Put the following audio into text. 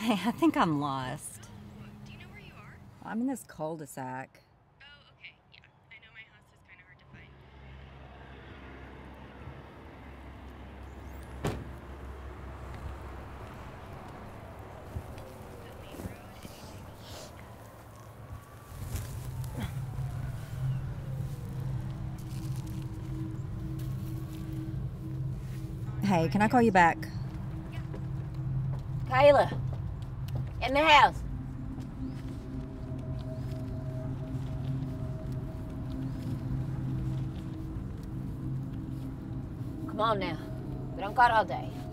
Hey, I think I'm lost. Do you know where you are? I'm in this cul-de-sac. Oh, okay. Yeah. I know my house is kind of hard to find. Hey, can I call you back? Yeah. Kayla! In the house. Come on now. We don't got all day.